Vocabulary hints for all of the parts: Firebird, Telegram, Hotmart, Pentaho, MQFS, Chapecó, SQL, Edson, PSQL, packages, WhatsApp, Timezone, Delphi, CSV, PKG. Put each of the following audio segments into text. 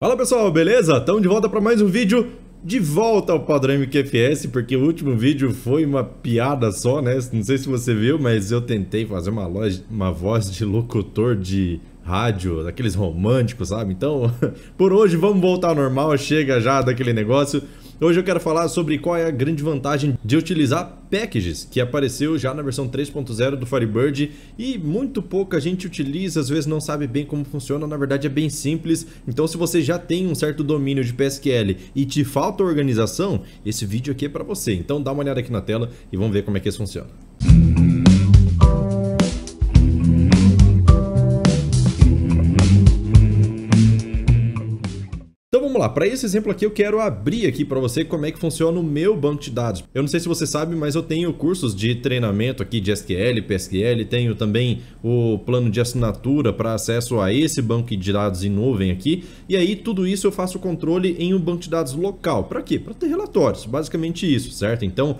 Fala pessoal, beleza? Estamos de volta para mais um vídeo, de volta ao padrão MQFS, porque o último vídeo foi uma piada só, né? Não sei se você viu, mas eu tentei fazer uma voz de locutor de rádio, daqueles românticos, sabe? Então, por hoje vamos voltar ao normal, chega já daquele negócio. Hoje eu quero falar sobre qual é a grande vantagem de utilizar packages, que apareceu já na versão 3.0 do Firebird e muito pouca gente utiliza, às vezes não sabe bem como funciona, na verdade é bem simples. Então se você já tem um certo domínio de PSQL e te falta organização, esse vídeo aqui é para você. Então dá uma olhada aqui na tela e vamos ver como é que isso funciona. Lá, para esse exemplo aqui eu quero abrir aqui para você como é que funciona o meu banco de dados. Eu não sei se você sabe, mas eu tenho cursos de treinamento aqui de SQL, PSQL, tenho também o plano de assinatura para acesso a esse banco de dados em nuvem aqui, e aí tudo isso eu faço controle em um banco de dados local. Para quê? Para ter relatórios, basicamente isso, certo? Então,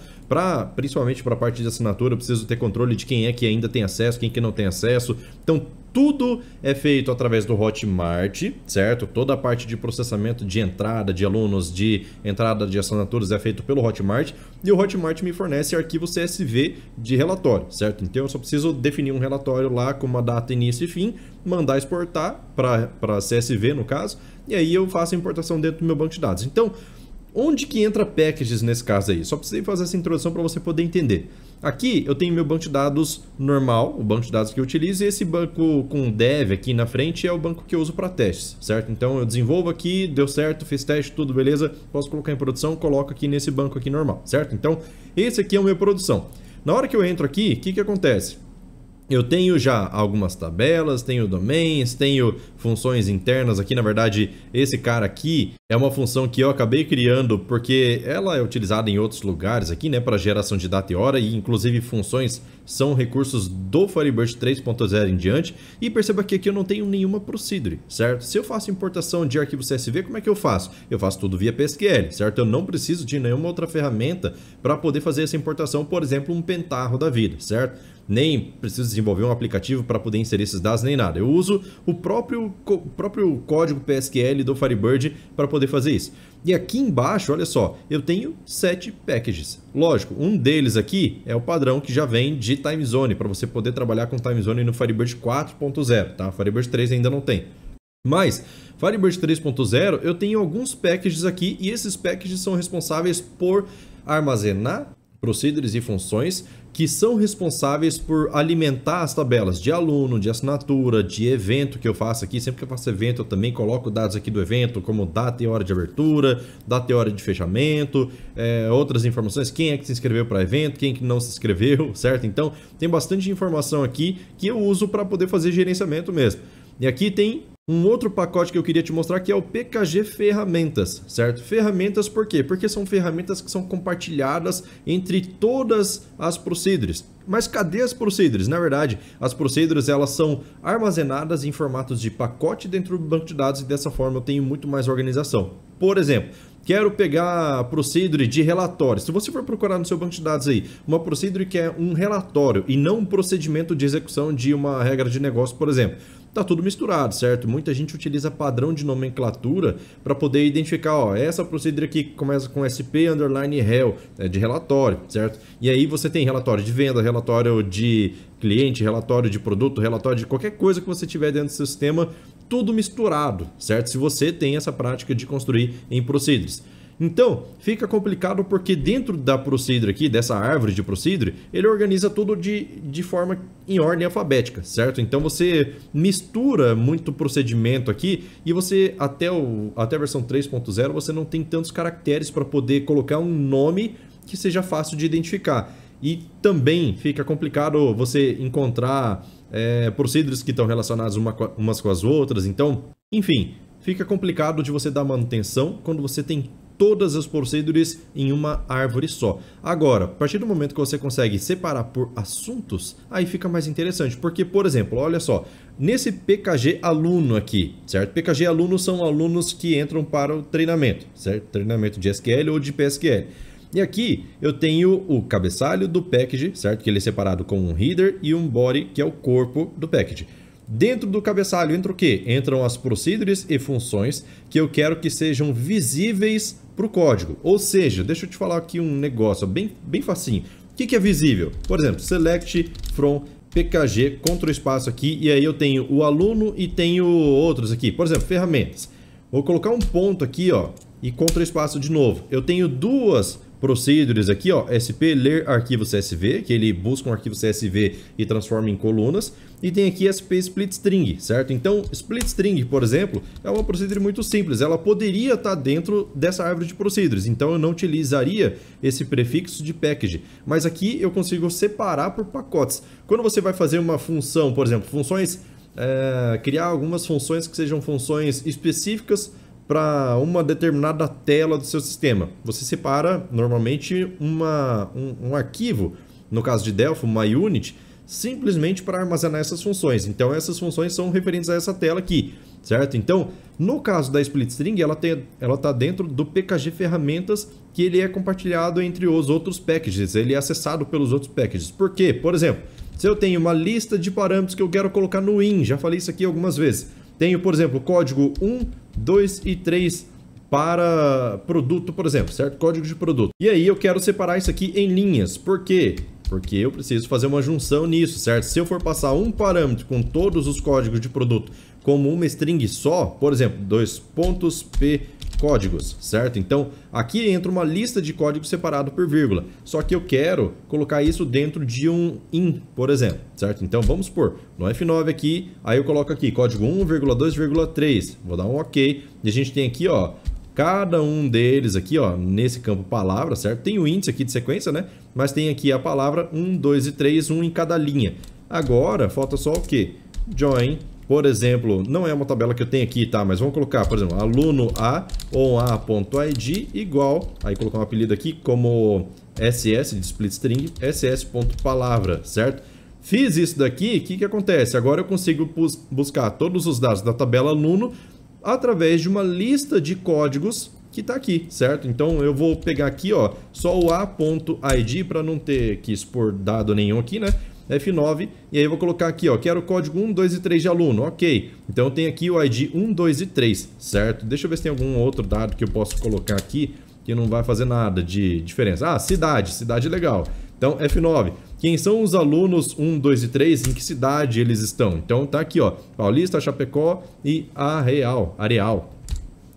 principalmente para a parte de assinatura, eu preciso ter controle de quem é que ainda tem acesso, quem que não tem acesso. Então, tudo é feito através do Hotmart, certo? Toda a parte de processamento de entrada de alunos, de entrada de assinaturas é feito pelo Hotmart, e o Hotmart me fornece arquivo CSV de relatório, certo? Então eu só preciso definir um relatório lá com uma data, início e fim, mandar exportar para CSV no caso, e aí eu faço a importação dentro do meu banco de dados. Então, onde que entra packages nesse caso aí? Só precisei fazer essa introdução para você poder entender. Aqui eu tenho meu banco de dados normal, o banco de dados que eu utilizo, e esse banco com dev aqui na frente é o banco que eu uso para testes, certo? Então eu desenvolvo aqui, deu certo, fiz teste, tudo beleza, posso colocar em produção, coloco aqui nesse banco aqui normal, certo? Então esse aqui é o meu produção. Na hora que eu entro aqui, o que que acontece? Eu tenho já algumas tabelas, tenho domains, tenho funções internas aqui. Na verdade, esse cara aqui é uma função que eu acabei criando porque ela é utilizada em outros lugares aqui, né, para geração de data e hora, e inclusive funções são recursos do Firebird 3.0 em diante. E perceba que aqui eu não tenho nenhuma procedure, certo? Se eu faço importação de arquivo CSV, como é que eu faço? Eu faço tudo via PSQL, certo? Eu não preciso de nenhuma outra ferramenta para poder fazer essa importação, por exemplo, um Pentaho da vida, certo? Nem preciso desenvolver um aplicativo para poder inserir esses dados, nem nada. Eu uso o próprio código PSQL do Firebird para poder fazer isso. E aqui embaixo, olha só, eu tenho 7 packages. Lógico, um deles aqui é o padrão que já vem de Timezone, para você poder trabalhar com Timezone no Firebird 4.0, tá? Firebird 3 ainda não tem. Mas, Firebird 3.0, eu tenho alguns packages aqui, e esses packages são responsáveis por armazenar procedures e funções que são responsáveis por alimentar as tabelas de aluno, de assinatura, de evento que eu faço aqui. Sempre que eu faço evento, eu também coloco dados aqui do evento, como data e hora de abertura, data e hora de fechamento, outras informações, quem é que se inscreveu para evento, quem que não se inscreveu, certo? Então, tem bastante informação aqui que eu uso para poder fazer gerenciamento mesmo. E aqui tem um outro pacote que eu queria te mostrar, que é o PKG Ferramentas, certo? Ferramentas por quê? Porque são ferramentas que são compartilhadas entre todas as procedures. Mas cadê as procedures? Na verdade, as procedures elas são armazenadas em formatos de pacote dentro do banco de dados, e dessa forma eu tenho muito mais organização. Por exemplo, quero pegar a procedure de relatório. Se você for procurar no seu banco de dados aí uma procedure que é um relatório e não um procedimento de execução de uma regra de negócio, por exemplo, tá tudo misturado, certo? Muita gente utiliza padrão de nomenclatura para poder identificar, ó, essa procedure aqui começa com sp_rel, é de relatório, certo? E aí você tem relatório de venda, relatório de cliente, relatório de produto, relatório de qualquer coisa que você tiver dentro do seu sistema, tudo misturado, certo? Se você tem essa prática de construir em procedures. Então, fica complicado porque dentro da procedure aqui, dessa árvore de procedure, ele organiza tudo de forma em ordem alfabética, certo? Então, você mistura muito procedimento aqui e você, até a versão 3.0, você não tem tantos caracteres para poder colocar um nome que seja fácil de identificar. E também fica complicado você encontrar procedures que estão relacionadas umas com as outras. Então, enfim, fica complicado de você dar manutenção quando você tem todas as procedures em uma árvore só. Agora, a partir do momento que você consegue separar por assuntos, aí fica mais interessante, porque, por exemplo, olha só, nesse PKG aluno aqui, certo? PKG aluno são alunos que entram para o treinamento, certo? Treinamento de SQL ou de PSQL. E aqui eu tenho o cabeçalho do package, certo? Que ele é separado com um header e um body, que é o corpo do package. Dentro do cabeçalho entra o quê? Entram as procedures e funções que eu quero que sejam visíveis para o código. Ou seja, deixa eu te falar aqui um negócio bem facinho. O que é visível? Por exemplo, select from PKG, contra o espaço aqui, e aí eu tenho o aluno e tenho outros aqui. Por exemplo, ferramentas. Vou colocar um ponto aqui, ó, e contra o espaço de novo. Eu tenho duas procedures aqui, ó, SP ler arquivo CSV, que ele busca um arquivo CSV e transforma em colunas, e tem aqui SP split string, certo? Então, split string, por exemplo, é uma procedure muito simples, ela poderia estar dentro dessa árvore de procedures, então eu não utilizaria esse prefixo de package, mas aqui eu consigo separar por pacotes. Quando você vai fazer uma função, por exemplo, funções, criar algumas funções que sejam funções específicas para uma determinada tela do seu sistema. Você separa normalmente um arquivo, no caso de Delphi, uma unit, simplesmente para armazenar essas funções. Então essas funções são referentes a essa tela aqui, certo? Então, no caso da split string, ela está dentro do PKG ferramentas, que ele é compartilhado entre os outros packages, ele é acessado pelos outros packages. Por quê? Por exemplo, se eu tenho uma lista de parâmetros que eu quero colocar no in, já falei isso aqui algumas vezes, tenho, por exemplo, código 1, 2 e 3 para produto, por exemplo, certo? Código de produto. E aí eu quero separar isso aqui em linhas. Por quê? Porque eu preciso fazer uma junção nisso, certo? Se eu for passar um parâmetro com todos os códigos de produto como uma string só, por exemplo, 2.p códigos, certo? Então, aqui entra uma lista de códigos separado por vírgula. Só que eu quero colocar isso dentro de um in, por exemplo, certo? Então, vamos supor, no F9 aqui, aí eu coloco aqui código 1,2,3. Vou dar um OK. E a gente tem aqui, ó, cada um deles aqui, ó, nesse campo palavra, certo? Tem o índice aqui de sequência, né? Mas tem aqui a palavra 1, 2 e 3, um em cada linha. Agora, falta só o quê? Join. Por exemplo, não é uma tabela que eu tenho aqui, tá? Mas vamos colocar, por exemplo, aluno A ou A.id igual, aí colocar um apelido aqui como SS de split string, ss.palavra, certo? Fiz isso daqui, o que acontece? Agora eu consigo buscar todos os dados da tabela aluno através de uma lista de códigos que tá aqui, certo? Então eu vou pegar aqui, ó, só o A.id para não ter que expor dado nenhum aqui, né? F9, e aí eu vou colocar aqui, ó, quero o código 1, 2 e 3 de aluno, ok. Então eu tenho aqui o ID 1, 2 e 3, certo? Deixa eu ver se tem algum outro dado que eu posso colocar aqui, que não vai fazer nada de diferença. Ah, cidade, cidade é legal. Então F9, quem são os alunos 1, 2 e 3, em que cidade eles estão? Então tá aqui, ó, Paulista, Chapecó e Areal.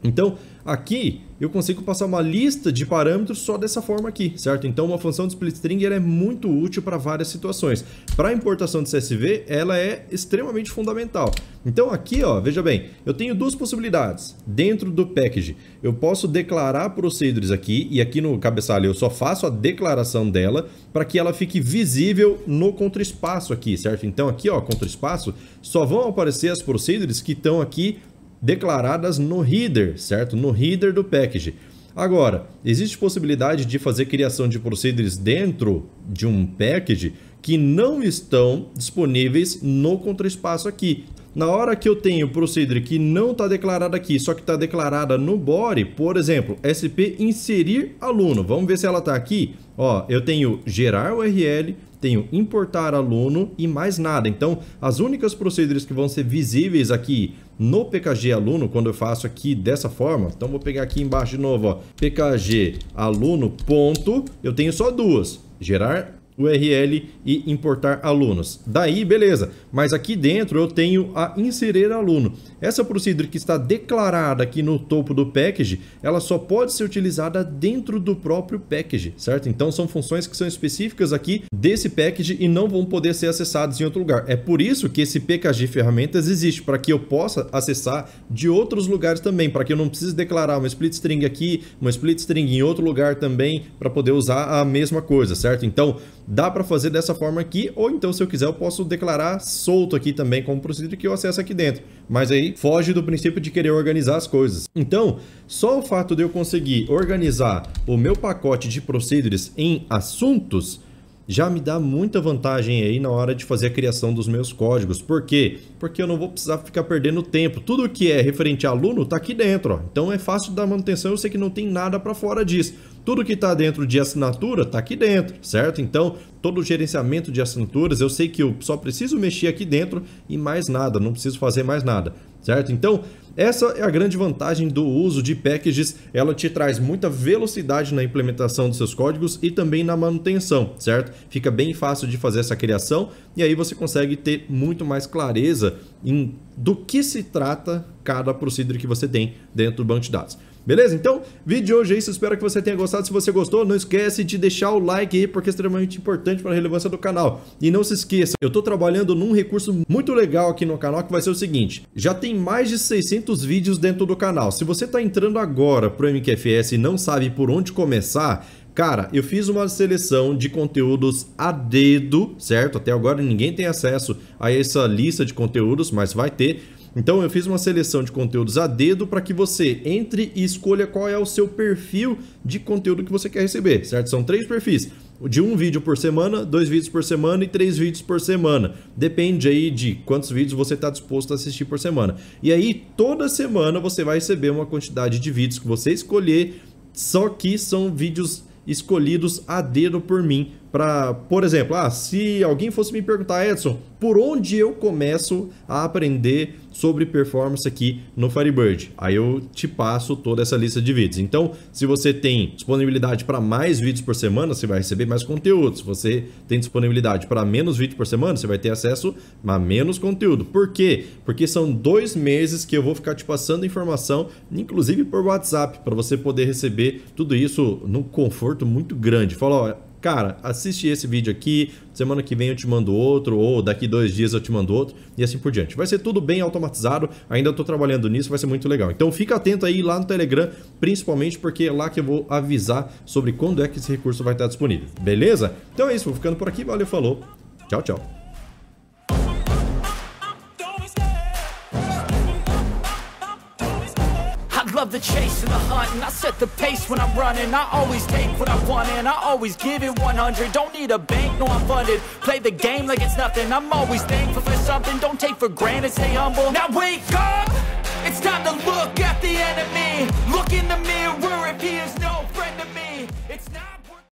Então, aqui eu consigo passar uma lista de parâmetros só dessa forma aqui, certo? Então, uma função de split string é muito útil para várias situações. Para a importação de CSV, ela é extremamente fundamental. Então, aqui, ó, veja bem, eu tenho duas possibilidades dentro do package. Eu posso declarar procedures aqui, e aqui no cabeçalho eu só faço a declaração dela para que ela fique visível no contra-espaço aqui, certo? Então, aqui, ó, contra-espaço, só vão aparecer as procedures que estão aqui declaradas no header, certo? No header do package. Agora, existe possibilidade de fazer criação de procedures dentro de um package que não estão disponíveis no contra-espaço aqui. Na hora que eu tenho procedure que não está declarada aqui, só que está declarada no body, por exemplo, SP inserir aluno. Vamos ver se ela está aqui. Ó, eu tenho gerar URL, tenho importar aluno e mais nada. Então, as únicas procedures que vão ser visíveis aqui no PKG aluno, quando eu faço aqui dessa forma, então vou pegar aqui embaixo de novo, ó, PKG aluno ponto, eu tenho só duas, gerar URL e importar alunos. Daí, beleza. Mas aqui dentro eu tenho a inserir aluno. Essa procedura que está declarada aqui no topo do package, ela só pode ser utilizada dentro do próprio package, certo? Então são funções que são específicas aqui desse package e não vão poder ser acessadas em outro lugar. É por isso que esse PKG ferramentas existe, para que eu possa acessar de outros lugares também, para que eu não precise declarar uma split string aqui, uma split string em outro lugar também, para poder usar a mesma coisa, certo? Então, dá para fazer dessa forma aqui, ou então, se eu quiser, eu posso declarar solto aqui também como procedure que eu acesso aqui dentro. Mas aí foge do princípio de querer organizar as coisas. Então, só o fato de eu conseguir organizar o meu pacote de procedures em assuntos já me dá muita vantagem aí na hora de fazer a criação dos meus códigos. Por quê? Porque eu não vou precisar ficar perdendo tempo. Tudo que é referente a aluno está aqui dentro, ó. Então é fácil da manutenção, eu sei que não tem nada para fora disso. Tudo que está dentro de assinatura está aqui dentro, certo? Então, todo o gerenciamento de assinaturas, eu sei que eu só preciso mexer aqui dentro e mais nada, não preciso fazer mais nada, certo? Então, essa é a grande vantagem do uso de packages, ela te traz muita velocidade na implementação dos seus códigos e também na manutenção, certo? Fica bem fácil de fazer essa criação e aí você consegue ter muito mais clareza em do que se trata cada procedure que você tem dentro do banco de dados. Beleza? Então, vídeo de hoje é isso, espero que você tenha gostado. Se você gostou, não esquece de deixar o like aí, porque é extremamente importante para a relevância do canal. E não se esqueça, eu estou trabalhando num recurso muito legal aqui no canal, que vai ser o seguinte: já tem mais de 600 vídeos dentro do canal. Se você está entrando agora para o MQFS e não sabe por onde começar, cara, eu fiz uma seleção de conteúdos a dedo, certo? Até agora ninguém tem acesso a essa lista de conteúdos, mas vai ter. Então eu fiz uma seleção de conteúdos a dedo para que você entre e escolha qual é o seu perfil de conteúdo que você quer receber, certo? São 3 perfis, de 1 vídeo por semana, 2 vídeos por semana e 3 vídeos por semana. Depende aí de quantos vídeos você está disposto a assistir por semana. E aí toda semana você vai receber uma quantidade de vídeos que você escolher, só que são vídeos escolhidos a dedo por mim, para, por exemplo, se alguém fosse me perguntar: Edson, por onde eu começo a aprender sobre performance aqui no Firebird? Aí eu te passo toda essa lista de vídeos. Então, se você tem disponibilidade para mais vídeos por semana, você vai receber mais conteúdo. Se você tem disponibilidade para menos vídeos por semana, você vai ter acesso a menos conteúdo. Por quê? Porque são 2 meses que eu vou ficar te passando informação, inclusive por WhatsApp, para você poder receber tudo isso num conforto muito grande. Fala: ó, cara, assiste esse vídeo aqui, semana que vem eu te mando outro, ou daqui 2 dias eu te mando outro, e assim por diante. Vai ser tudo bem automatizado, ainda estou trabalhando nisso, vai ser muito legal. Então fica atento aí lá no Telegram, principalmente porque é lá que eu vou avisar sobre quando é que esse recurso vai estar disponível, beleza? Então é isso, vou ficando por aqui, valeu, falou, tchau, tchau. The chase and the hunt, and I set the pace when I'm running. I always take what I want and I always give it 100. Don't need a bank, no I'm funded. Play the game like it's nothing. I'm always thankful for something. Don't take for granted, stay humble. Now wake up, it's time to look at